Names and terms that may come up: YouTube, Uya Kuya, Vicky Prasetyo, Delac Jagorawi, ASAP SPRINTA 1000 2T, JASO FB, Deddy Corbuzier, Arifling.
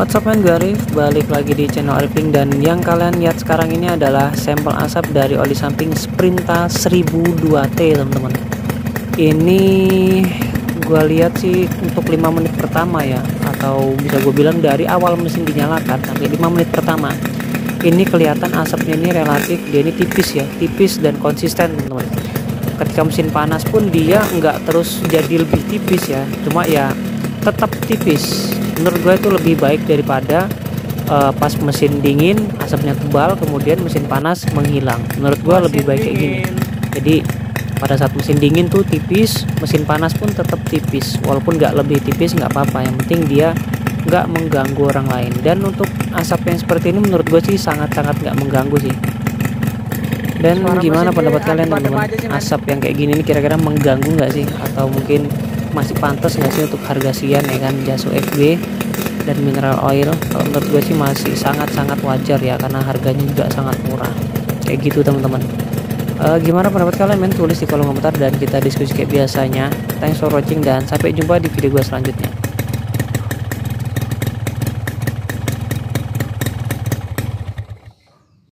What's up man, gue Arif, balik lagi di channel Arifling. Dan yang kalian lihat sekarang ini adalah sampel asap dari oli samping Sprinta 1000 2T teman-teman. Ini gue lihat sih untuk 5 menit pertama ya, atau bisa gue bilang dari awal mesin dinyalakan sampai 5 menit pertama. Ini kelihatan asapnya ini relatif, dia ini tipis ya, tipis dan konsisten teman-teman. Ketika mesin panas pun dia nggak terus jadi lebih tipis ya, cuma ya tetap tipis. Menurut gue itu lebih baik daripada pas mesin dingin asapnya tebal kemudian mesin panas menghilang. Menurut gue lebih baik kayak gini. Jadi pada saat mesin dingin tuh tipis, mesin panas pun tetap tipis, walaupun nggak lebih tipis nggak apa-apa, yang penting dia nggak mengganggu orang lain. Dan untuk asap yang seperti ini menurut gue sih sangat-sangat nggak mengganggu sih. Dan suara gimana pendapat kalian teman-teman, asap yang kayak gini ini kira-kira mengganggu nggak sih, atau mungkin masih pantas nggak sih untuk harga sian ya kan, JASO FB dan mineral oil? Kalau menurut gue sih masih sangat-sangat wajar ya, karena harganya juga sangat murah kayak gitu teman-teman. Gimana pendapat kalian men? Tulis di kolom komentar dan kita diskusi kayak biasanya. Thanks for watching dan sampai jumpa di video gue selanjutnya.